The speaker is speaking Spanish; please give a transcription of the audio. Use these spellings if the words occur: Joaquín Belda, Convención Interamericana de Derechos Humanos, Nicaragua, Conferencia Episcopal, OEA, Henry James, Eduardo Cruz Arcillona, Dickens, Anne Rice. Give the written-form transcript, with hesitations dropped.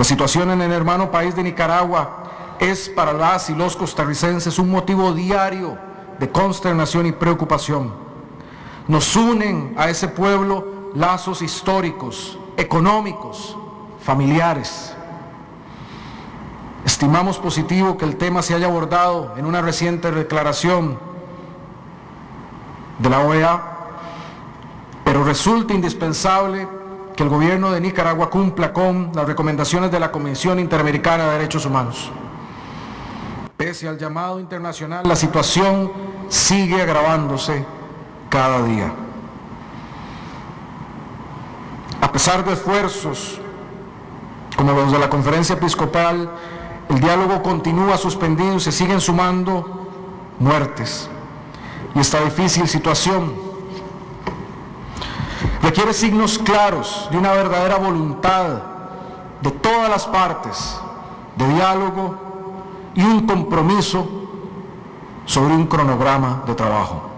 La situación en el hermano país de Nicaragua es para las y los costarricenses un motivo diario de consternación y preocupación. Nos unen a ese pueblo lazos históricos, económicos, familiares. Estimamos positivo que el tema se haya abordado en una reciente declaración de la OEA, pero resulta indispensable que el gobierno de Nicaragua cumpla con las recomendaciones de la Convención Interamericana de Derechos Humanos. Pese al llamado internacional, la situación sigue agravándose cada día. A pesar de esfuerzos como los de la Conferencia Episcopal, el diálogo continúa suspendido y se siguen sumando muertes. Y esta difícil situación requiere signos claros de una verdadera voluntad de todas las partes, de diálogo y un compromiso sobre un cronograma de trabajo.